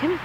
Come here.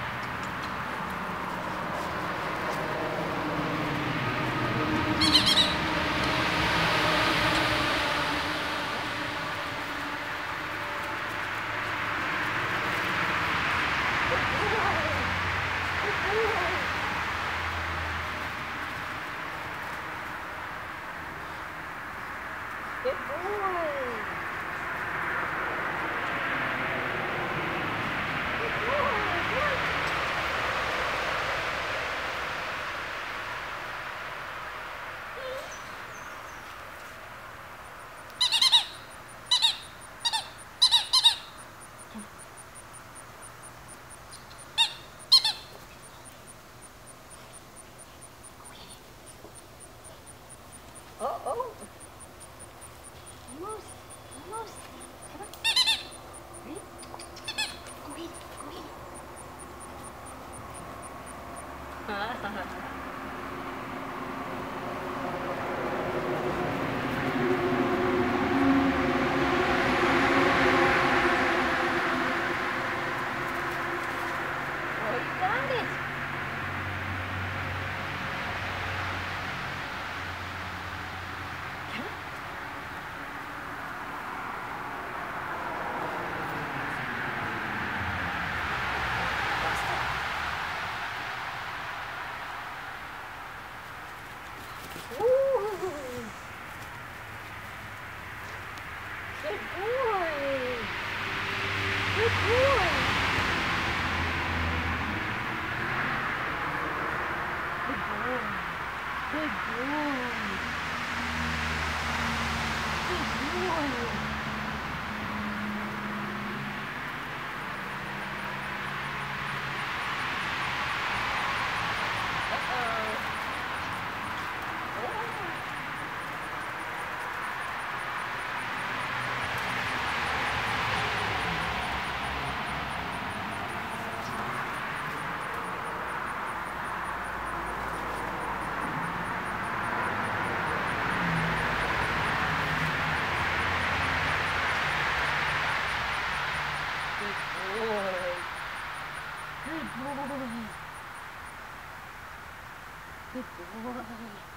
Good boy. Good boy. Good boy.